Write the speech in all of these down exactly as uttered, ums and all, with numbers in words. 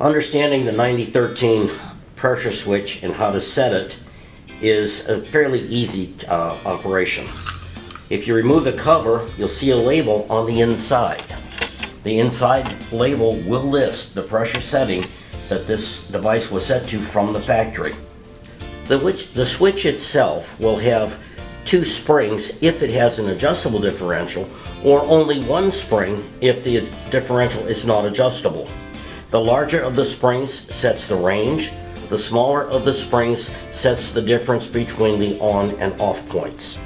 Understanding the ninety thirteen pressure switch and how to set it is a fairly easy uh, operation. If you remove the cover, you'll see a label on the inside. The inside label will list the pressure setting that this device was set to from the factory. The, which, the switch itself will have two springs if it has an adjustable differential, or only one spring if the differential is not adjustable. The larger of the springs sets the range, the smaller of the springs sets the difference between the on and off points.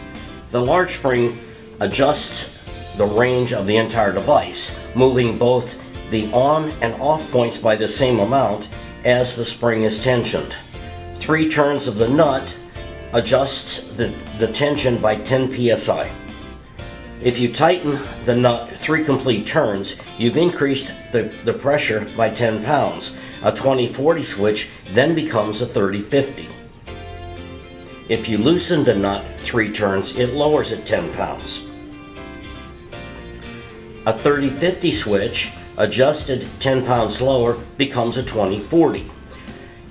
The large spring adjusts the range of the entire device, moving both the on and off points by the same amount as the spring is tensioned. Three turns of the nut adjusts the, the tension by ten P S I. If you tighten the nut three complete turns, you've increased the, the pressure by ten pounds. A twenty forty switch then becomes a thirty fifty. If you loosen the nut three turns, it lowers it ten pounds. A thirty fifty switch, adjusted ten pounds lower, becomes a twenty forty.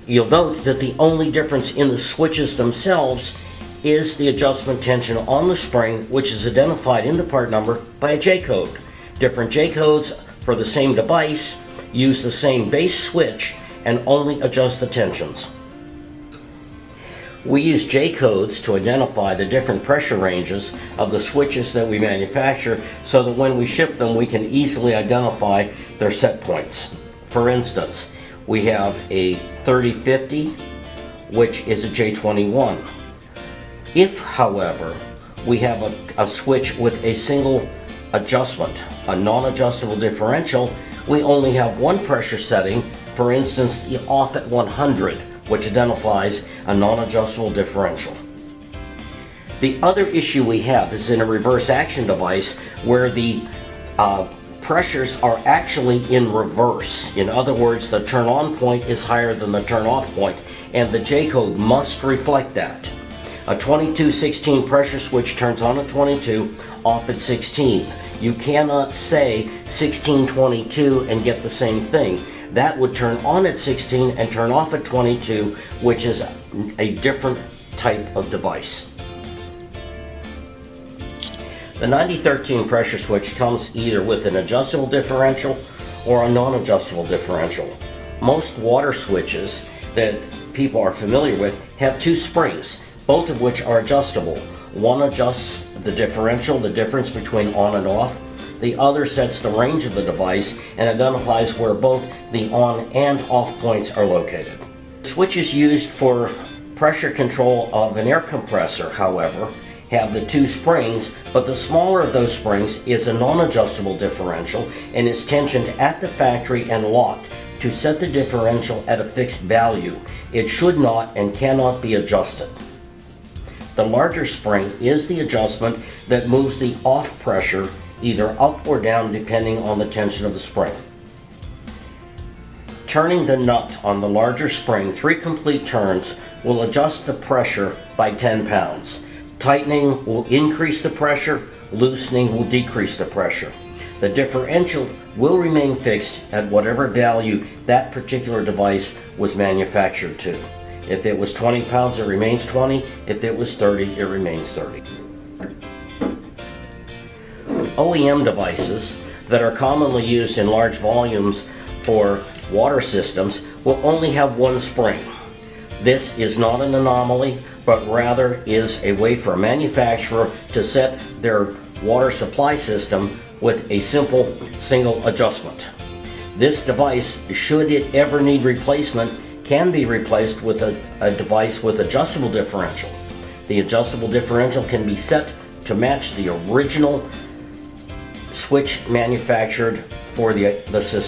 You'll note that the only difference in the switches themselves is the adjustment tension on the spring, which is identified in the part number by a J code. Different J codes for the same device use the same base switch and only adjust the tensions. We use J codes to identify the different pressure ranges of the switches that we manufacture so that when we ship them, we can easily identify their set points. For instance, we have a thirty fifty, which is a J twenty-one. If, however, we have a, a switch with a single adjustment, a non-adjustable differential, we only have one pressure setting, for instance, the off at one hundred, which identifies a non-adjustable differential. The other issue we have is in a reverse action device where the uh, pressures are actually in reverse. In other words, the turn on point is higher than the turn off point, and the J code must reflect that. A twenty-two sixteen pressure switch turns on at twenty-two, off at sixteen. You cannot say sixteen twenty-two and get the same thing. That would turn on at sixteen and turn off at twenty-two, which is a different type of device. The ninety thirteen pressure switch comes either with an adjustable differential or a non-adjustable differential. Most water switches that people are familiar with have two springs, both of which are adjustable. One adjusts the differential, the difference between on and off. The other sets the range of the device and identifies where both the on and off points are located. The switches used for pressure control of an air compressor, however, have the two springs, but the smaller of those springs is a non-adjustable differential and is tensioned at the factory and locked to set the differential at a fixed value. It should not and cannot be adjusted. The larger spring is the adjustment that moves the off pressure either up or down depending on the tension of the spring. Turning the nut on the larger spring three complete turns will adjust the pressure by ten pounds. Tightening will increase the pressure, loosening will decrease the pressure. The differential will remain fixed at whatever value that particular device was manufactured to. If it was twenty pounds, it remains twenty. If it was thirty, it remains thirty. O E M devices that are commonly used in large volumes for water systems will only have one spring. This is not an anomaly, but rather is a way for a manufacturer to set their water supply system with a simple single adjustment. This device, should it ever need replacement, can be replaced with a, a device with adjustable differential. The adjustable differential can be set to match the original switch manufactured for the, the system.